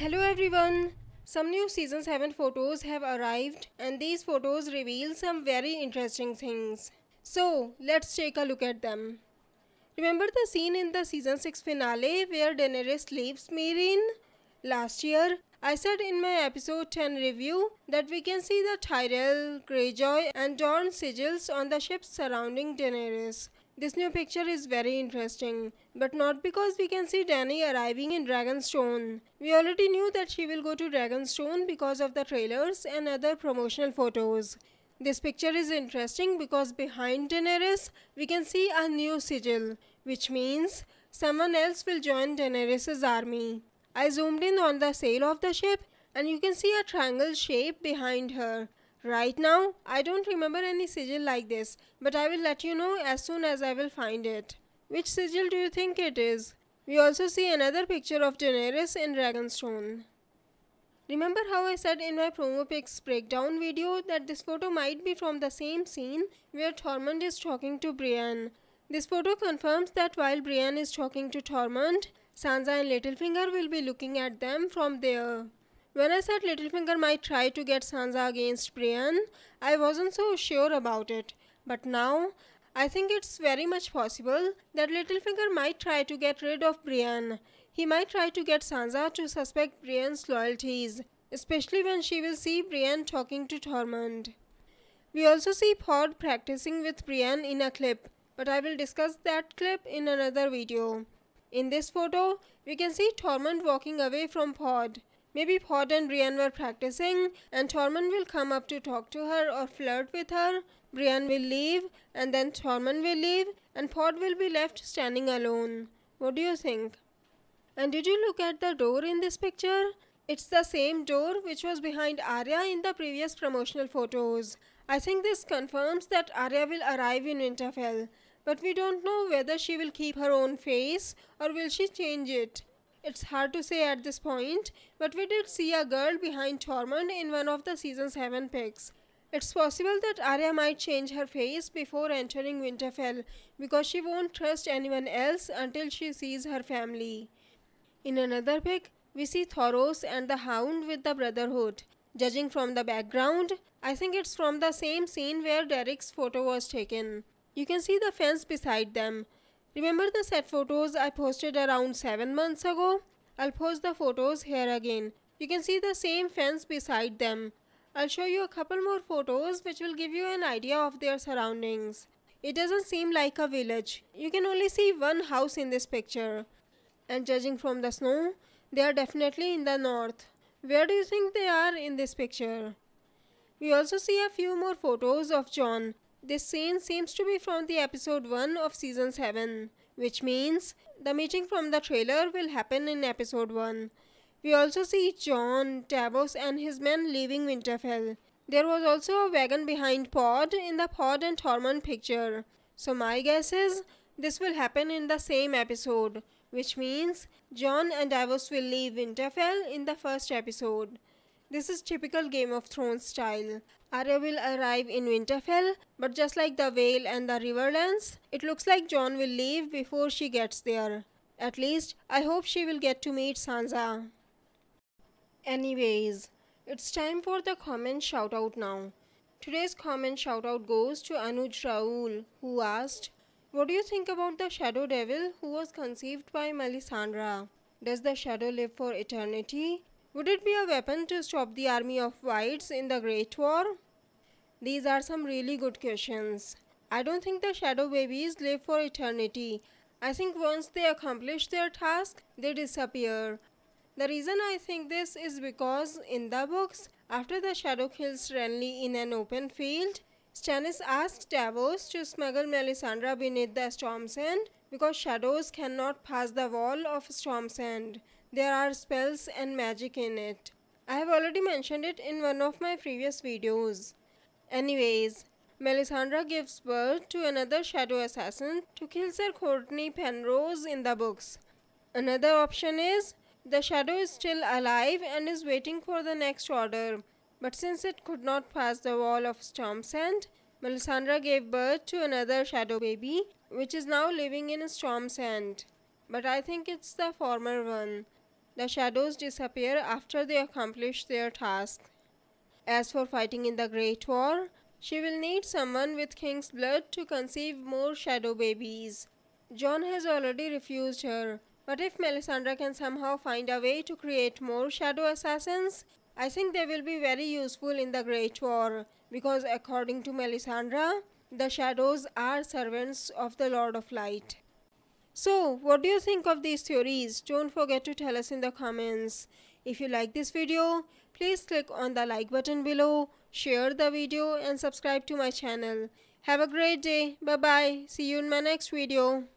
Hello everyone! Some new season 7 photos have arrived and these photos reveal some very interesting things. So, let's take a look at them. Remember the scene in the season 6 finale where Daenerys leaves Meereen? Last year, I said in my episode 10 review that we can see the Tyrell, Greyjoy and Dorn sigils on the ships surrounding Daenerys. This new picture is very interesting, but not because we can see Dany arriving in Dragonstone. We already knew that she will go to Dragonstone because of the trailers and other promotional photos. This picture is interesting because behind Daenerys, we can see a new sigil, which means someone else will join Daenerys' army. I zoomed in on the sail of the ship and you can see a triangle shape behind her. Right now, I don't remember any sigil like this, but I will let you know as soon as I will find it. Which sigil do you think it is? We also see another picture of Daenerys in Dragonstone. Remember how I said in my promo pics breakdown video that this photo might be from the same scene where Tormund is talking to Brienne. This photo confirms that while Brienne is talking to Tormund, Sansa and Littlefinger will be looking at them from there. When I said Littlefinger might try to get Sansa against Brienne, I wasn't so sure about it. But now, I think it's very much possible that Littlefinger might try to get rid of Brienne. He might try to get Sansa to suspect Brienne's loyalties, especially when she will see Brienne talking to Tormund. We also see Pod practicing with Brienne in a clip, but I will discuss that clip in another video. In this photo, we can see Tormund walking away from Pod. Maybe Pod and Brienne were practicing and Tormund will come up to talk to her or flirt with her. Brienne will leave and then Tormund will leave and Pod will be left standing alone. What do you think? And did you look at the door in this picture? It's the same door which was behind Arya in the previous promotional photos. I think this confirms that Arya will arrive in Winterfell. But we don't know whether she will keep her own face or will she change it. It's hard to say at this point, but we did see a girl behind Tormund in one of the season 7 pics. It's possible that Arya might change her face before entering Winterfell because she won't trust anyone else until she sees her family. In another pic, we see Thoros and the Hound with the Brotherhood. Judging from the background, I think it's from the same scene where Derek's photo was taken. You can see the fence beside them. Remember the set photos I posted around 7 months ago? I'll post the photos here again. You can see the same fence beside them. I'll show you a couple more photos which will give you an idea of their surroundings. It doesn't seem like a village. You can only see one house in this picture. And judging from the snow, they are definitely in the north. Where do you think they are in this picture? We also see a few more photos of Jon. This scene seems to be from the episode 1 of season 7, which means the meeting from the trailer will happen in episode 1. We also see Jon, Davos and his men leaving Winterfell. There was also a wagon behind Pod in the Pod and Tormund picture. So my guess is this will happen in the same episode, which means Jon and Davos will leave Winterfell in the first episode. This is typical Game of Thrones style. Arya will arrive in Winterfell, but just like the Vale and the Riverlands, it looks like Jon will leave before she gets there. At least, I hope she will get to meet Sansa. Anyways, it's time for the comment shoutout now. Today's comment shoutout goes to Anuj Rahul, who asked, "What do you think about the Shadow Devil who was conceived by Melisandre? Does the Shadow live for eternity? Would it be a weapon to stop the army of Whites in the Great War?" These are some really good questions. I don't think the Shadow Babies live for eternity. I think once they accomplish their task, they disappear. The reason I think this is because in the books, after the Shadow kills Renly in an open field, Stannis asks Davos to smuggle Melisandre beneath the Stormsend because Shadows cannot pass the wall of Stormsend. There are spells and magic in it. I have already mentioned it in one of my previous videos. Anyways, Melisandre gives birth to another shadow assassin to kill Sir Courtney Penrose in the books. Another option is, the shadow is still alive and is waiting for the next order. But since it could not pass the wall of Stormsend, Melisandre gave birth to another shadow baby, which is now living in Stormsend. But I think it's the former one. The shadows disappear after they accomplish their task. As for fighting in the Great War, she will need someone with King's blood to conceive more shadow babies. Jon has already refused her, but if Melisandre can somehow find a way to create more shadow assassins, I think they will be very useful in the Great War, because according to Melisandre, the shadows are servants of the Lord of Light. So, what do you think of these theories? Don't forget to tell us in the comments. If you like this video, please click on the like button below, share the video and subscribe to my channel. Have a great day. Bye-bye. See you in my next video.